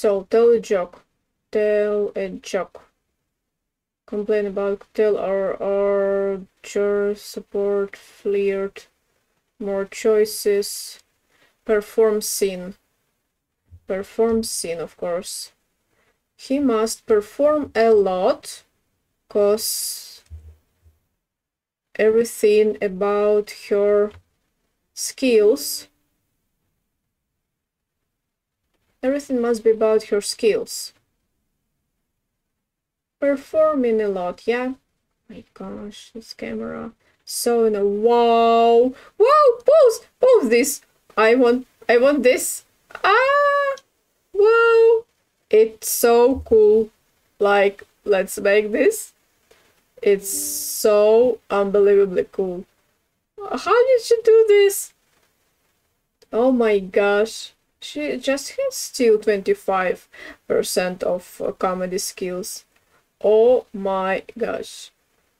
So tell a joke. Complain about, tell our jurors, support, flirt, more choices, perform scene, of course. He must perform a lot, cause everything about her skills, everything must be about her skills. Performing a lot, yeah. My gosh, this camera. So in a wow, wow, pause this. I want this. Ah, wow, it's so cool. Like, let's make this. It's so unbelievably cool. How did she do this? Oh my gosh, she just has still 25% of comedy skills. Oh my gosh,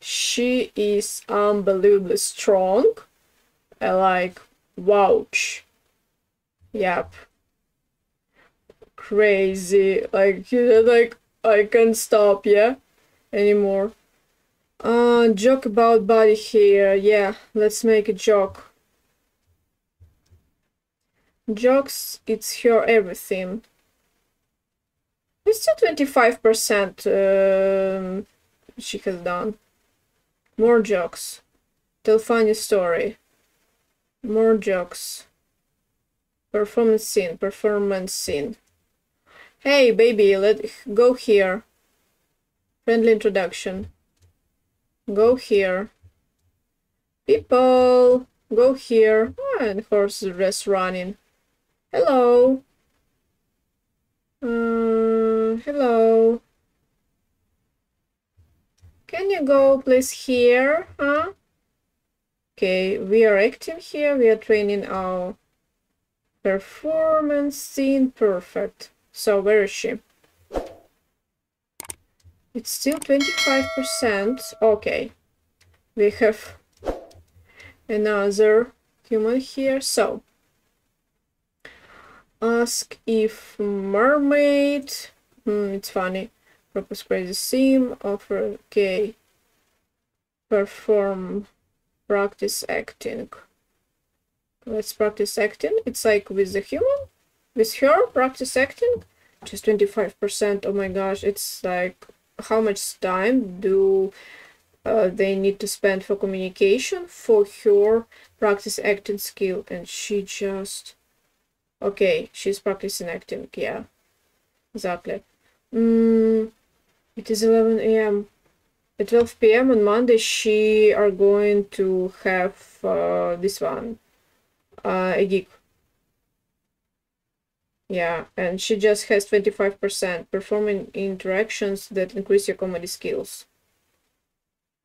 she is unbelievably strong. I like, wouch. Yep. Crazy. Like I can't stop, yeah, anymore. Joke about body hair. Yeah, let's make a joke. Jokes, it's her everything. It's still 25% she has done. More jokes. Tell funny story. More jokes. Performance scene. Hey baby, let's go here. Friendly introduction. Go here. People, go here. Oh, and horse dress running. Hello. Hello. Can you go please here? Huh? Okay, we are acting here. We are training our performance scene. Perfect. So where is she? It's still 25%. Okay. We have another human here. So ask if mermaid. It's funny. Propose crazy theme. Offer. Okay. Perform. Practice acting. Let's practice acting. It's like with the human. With her. Practice acting. Just 25%. Oh my gosh. It's like how much time do they need to spend for communication for her practice acting skill. And she just... Okay, she's practicing acting, yeah, exactly. It is 11 a.m. At 12 p.m. on Monday, she are going to have this one, a gig. Yeah, and she just has 25% performing interactions that increase your comedy skills.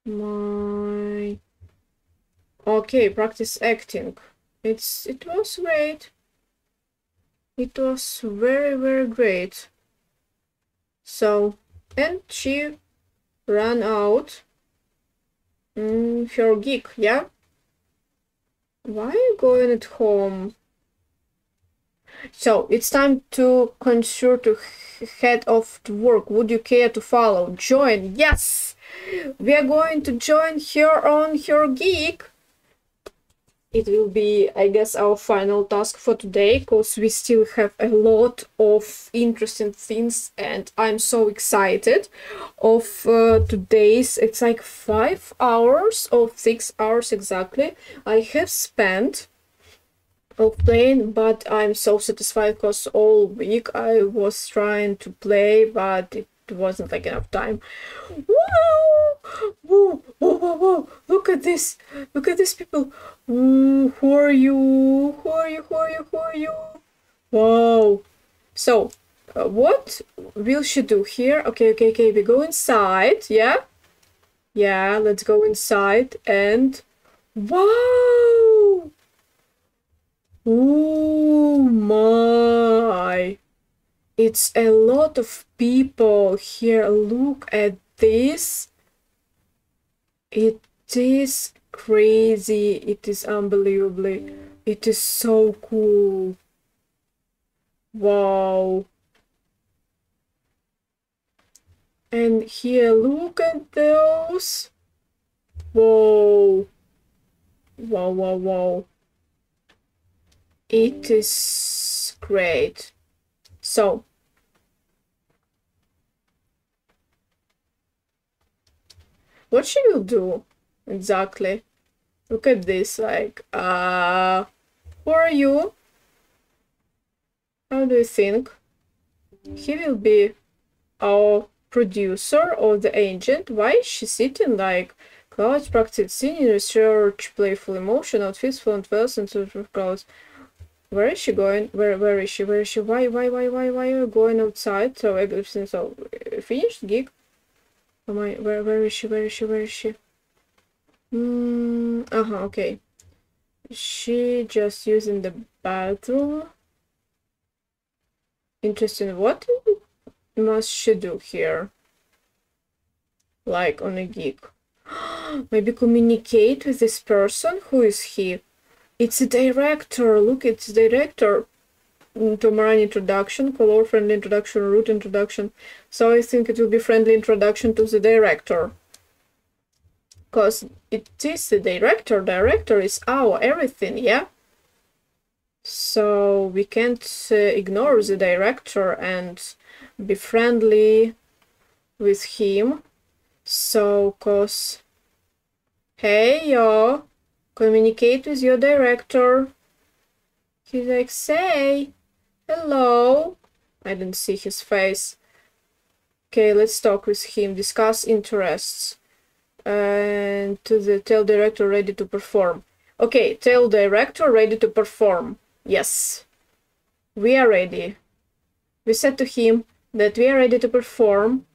My... Okay, practice acting. It was great. It was very, very great. So, and she ran out her gig, yeah? Why are you going at home? So, it's time to consider to head off to work. Would you care to follow? Join, yes! We are going to join her on her gig. It will be, I guess, our final task for today, because we still have a lot of interesting things, and I'm so excited of today's, it's like 5 hours or 6 hours exactly I have spent of playing, but I'm so satisfied because all week I was trying to play, but it wasn't like enough time. Wow! Whoa, whoa, whoa, whoa. Look at this! Look at these people! Ooh, who are you? Who are you? Who are you? Who are you? Wow! So, what will she do here? Okay, we go inside, yeah? Yeah, let's go inside and... Wow! Oh my! It's a lot of people here. Look at this. It is crazy. It is unbelievably. It is so cool. Wow. And here, look at those. Whoa. Wow, wow, wow. It is great. So, what she will do exactly? Look at this, like, who are you? How do you think? He will be our producer or the agent. Why is she sitting like clouds, practice singing, research, playful emotion, outfits, fluent verse, and sort of clouds? Where is she going? Where is she? Where is she? Why are you going outside? So everything, so finished gig. Am I, where is she? Where is she? Where is she? Okay. She just using the bathroom. Interesting. What must she do here? Like on a gig. Maybe communicate with this person. Who is he? It's a director. Look, it's a director. Tomorrow introduction, color friendly introduction, root introduction. So I think it will be friendly introduction to the director. Because it is the director. Director is our everything, yeah? So we can't ignore the director and be friendly with him. So, cause, hey, yo, communicate with your director. He's like, say, hello. I didn't see his face. Okay, let's talk with him, discuss interests. And to the tell director ready to perform. Okay, tell director ready to perform. Yes, we are ready. We said to him that we are ready to perform.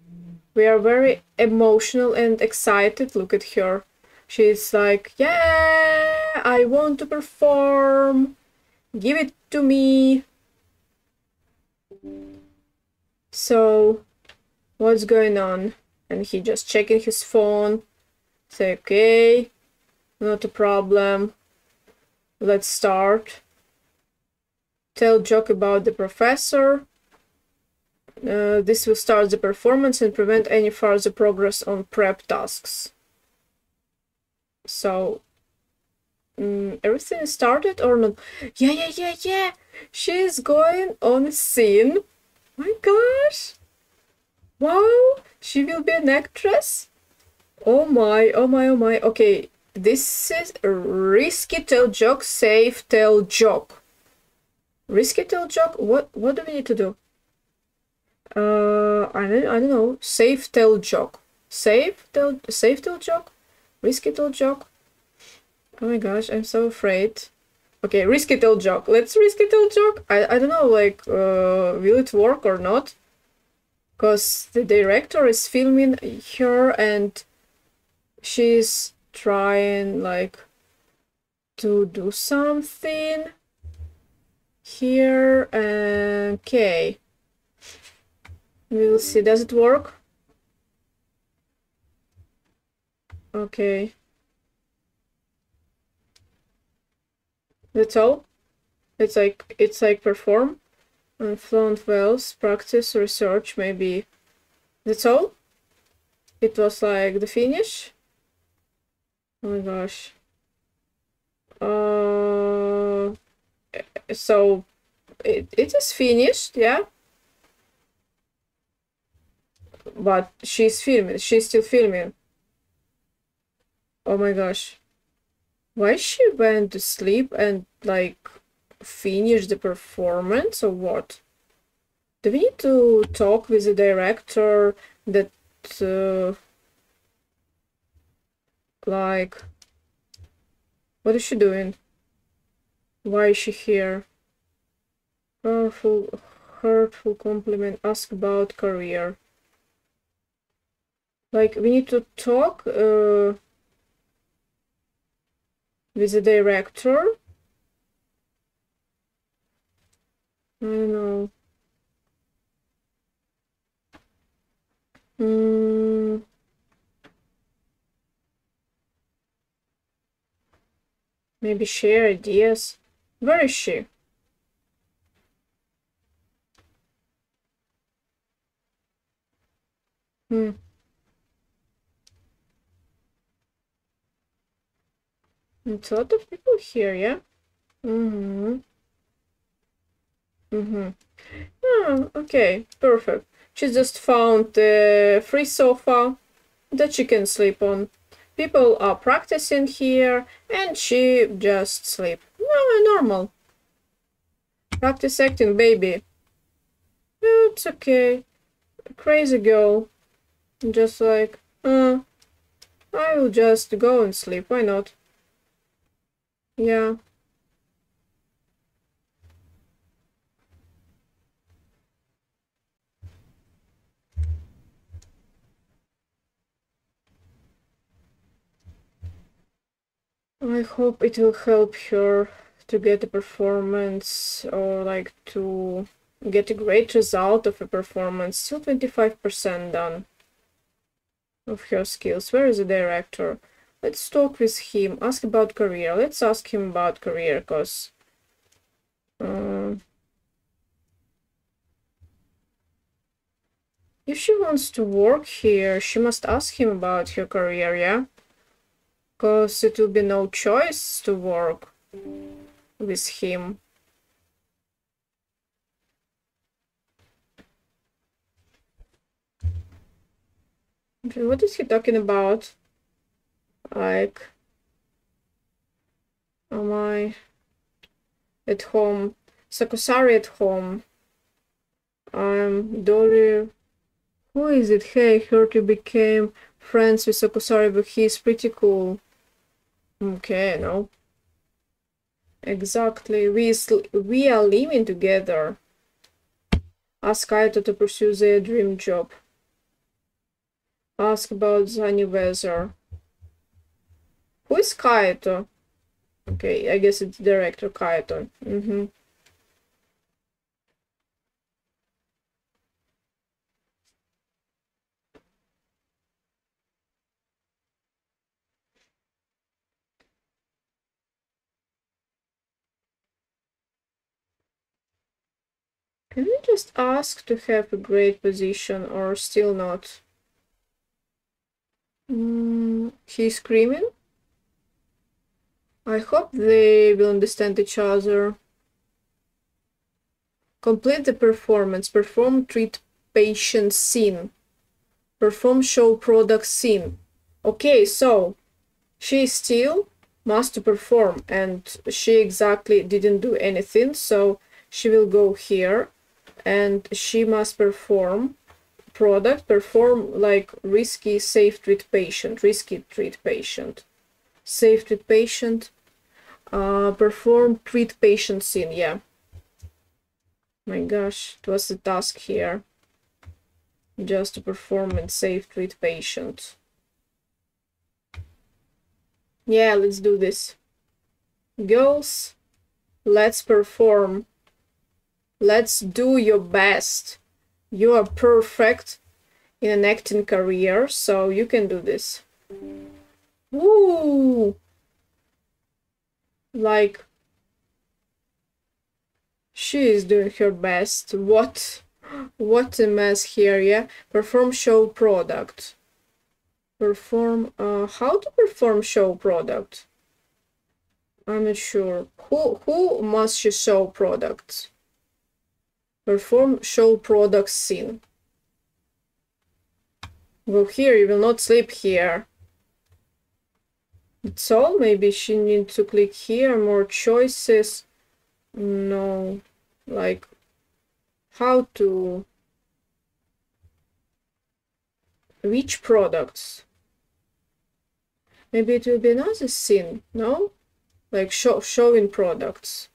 We are very emotional and excited. Look at her. She's like, yeah, I want to perform. Give it to me. So, what's going on? And he just checking his phone. Say, okay, not a problem. Let's start. Tell joke about the professor. This will start the performance and prevent any further progress on prep tasks. So, everything started or not? Yeah. She's going on scene. My gosh. Wow. She will be an actress. Oh my. Okay. This is risky tell joke, safe tell joke. Risky tell joke. What do we need to do? I don't know. Safe tell joke. Safe tell joke. Risky tell joke. Oh my gosh, I'm so afraid. Okay, risky tell joke. Let's risky tell joke. I don't know, like, will it work or not? Because the director is filming her and she's trying, like, to do something here. Okay. We'll see. Does it work? Okay. That's all. It's like perform and fluent wells, practice, research, maybe. That's all. It was like the finish. Oh my gosh. So it is finished, yeah. But she's filming. She's still filming. Oh my gosh. Why she went to sleep and, like, finished the performance or what? Do we need to talk with the director that, like, what is she doing? Why is she here? Hurtful compliment, ask about career. Like, we need to talk, with the director. I don't know. Maybe share ideas. Where is she? Hmm. It's a lot of people here, yeah? Mm-hmm. Mm-hmm. Oh, okay, perfect. She just found the free sofa that she can sleep on. People are practicing here and she just sleep. No, normal. Practice acting, baby. It's okay. Crazy girl. Just like, I will just go and sleep. Why not? Yeah. I hope it will help her to get a performance or like to get a great result of a performance. Still 25% done of her skills. Where is the director? Let's talk with him. Ask about career. Let's ask him about career because if she wants to work here, she must ask him about her career, yeah? Because it will be no choice to work with him. Okay, what is he talking about? Like, am I at home? Sakusari at home. I'm Dory. Who is it? Hey, heard you became friends with Sakusari, but he's pretty cool. Okay, no. Exactly. We are living together. Ask Aito to pursue their dream job. Ask about the anniversary. Who is Kaito? Okay, I guess it's director Kaito. Can we just ask to have a great position or still not? He's screaming? I hope they will understand each other. Complete the performance. Perform treat patient scene. Perform show product scene. Okay, so she still must perform and she exactly didn't do anything. So she will go here and she must perform product, perform like risky, safe treat patient, risky treat patient, safe treat patient, perform treat patient scene, yeah. My gosh, it was the task here, just to perform and safe treat patient. Yeah, let's do this. Girls, let's perform. Let's do your best. You are perfect in an acting career, so you can do this. Woo! Like, she is doing her best. What a mess here, yeah? Perform show product. Perform, how to perform show product? I'm not sure. Who must she show products? Perform show product scene. Well, here you will not sleep here. That's all. Maybe she needs to click here. More choices. No, like how to which products. Maybe it will be another scene. No, like showing products.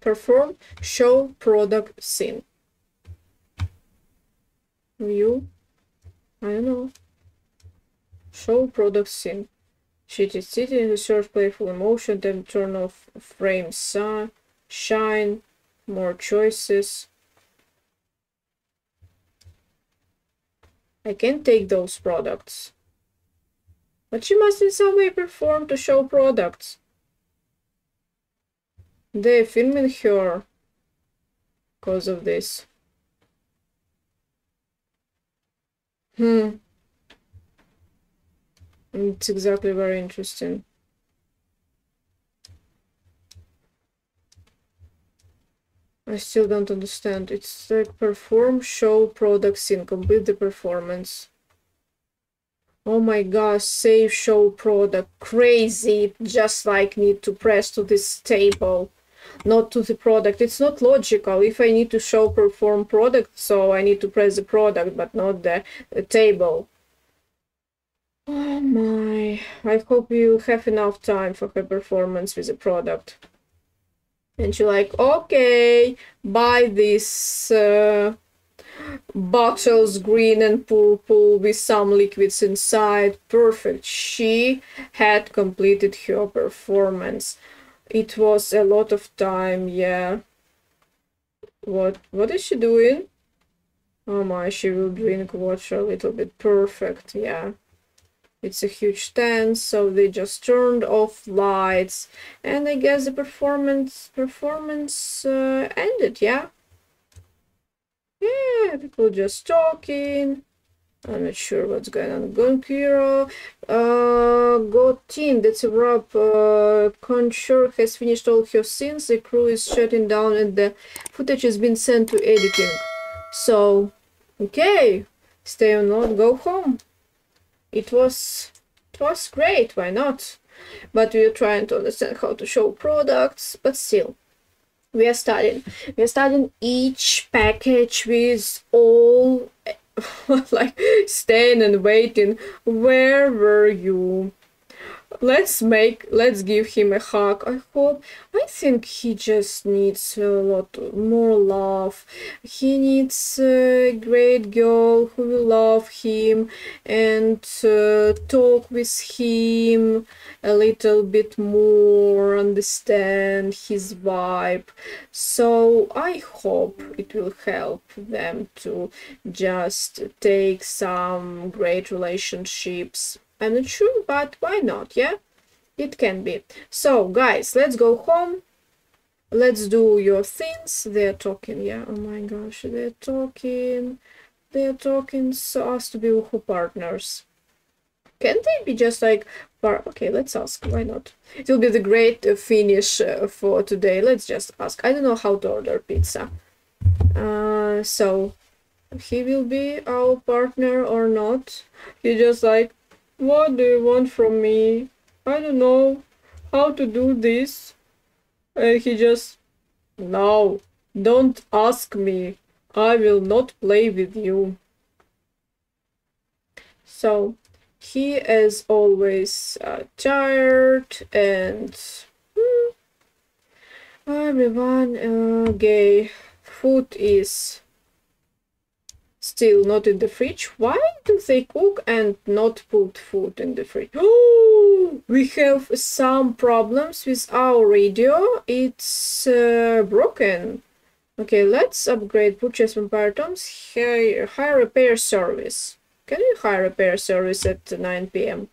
Perform show product scene. I don't know. Show product scene. She is sitting, research, playful emotion, then turn off frame sun, shine, more choices. I can take those products. but she must in some way perform to show products. They're filming her because of this. It's exactly very interesting. I still don't understand. It's like perform, show products in, complete the performance. Oh my gosh, save show product. Crazy, just like need to press to this table, not to the product. It's not logical. If I need to show perform product, so I need to press the product, but not the table. Oh my, I hope you have enough time for her performance with the product. And she's like, okay, buy this bottles, green and purple, with some liquids inside. Perfect. She had completed her performance. It was a lot of time, yeah. What is she doing? Oh my, she will drink water a little bit. Perfect, yeah. It's a huge tent, so they just turned off lights, and I guess the performance ended, yeah? Yeah, people just talking. I'm not sure what's going on. Gonkiro, Gotin, that's a wrap. Conchur has finished all her scenes. The crew is shutting down, and the footage has been sent to editing. So, okay, stay or not, go home. It was great, why not? But we are trying to understand how to show products, but still. We are studying each package with all, like, staying and waiting. Where were you? Let's give him a hug. I think he just needs a lot more love. He needs a great girl who will love him and talk with him a little bit more, understand his vibe. So I hope it will help them to just take some great relationships. I'm not sure, but why not, yeah? It can be. So, guys, let's go home. Let's do your things. They're talking, yeah. Oh my gosh, they're talking. They're talking so as to be Woohoo partners. Can they be just like... Okay, let's ask. Why not? It will be the great finish for today. Let's just ask. I don't know how to order pizza. So, he will be our partner or not. He just like... What do you want from me? I don't know how to do this. And he just... No, don't ask me. I will not play with you. So, he is always tired and... everyone gay. Food is... still not in the fridge. Why do they cook and not put food in the fridge? Oh, we have some problems with our radio. It's broken. Okay, let's upgrade purchase vampire toms. Hire repair service. Can we hire repair service at 9 p.m?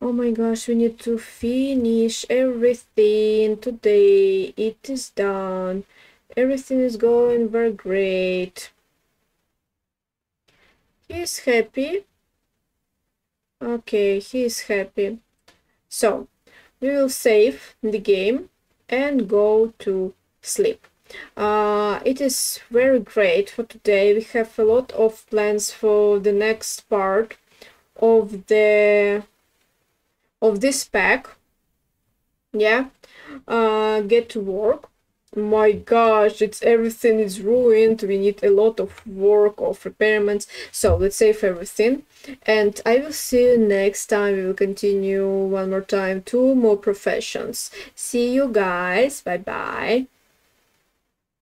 Oh my gosh, we need to finish everything today. It is done. Everything is going very great. He's happy. Okay, he's happy. So, we will save the game and go to sleep. It is very great for today. We have a lot of plans for the next part of this pack. Yeah, get to work. My gosh, it's everything is ruined. We need a lot of work of repairments, so let's save everything, and I will see you next time. We will continue one more time, 2 more professions. See you guys, bye bye.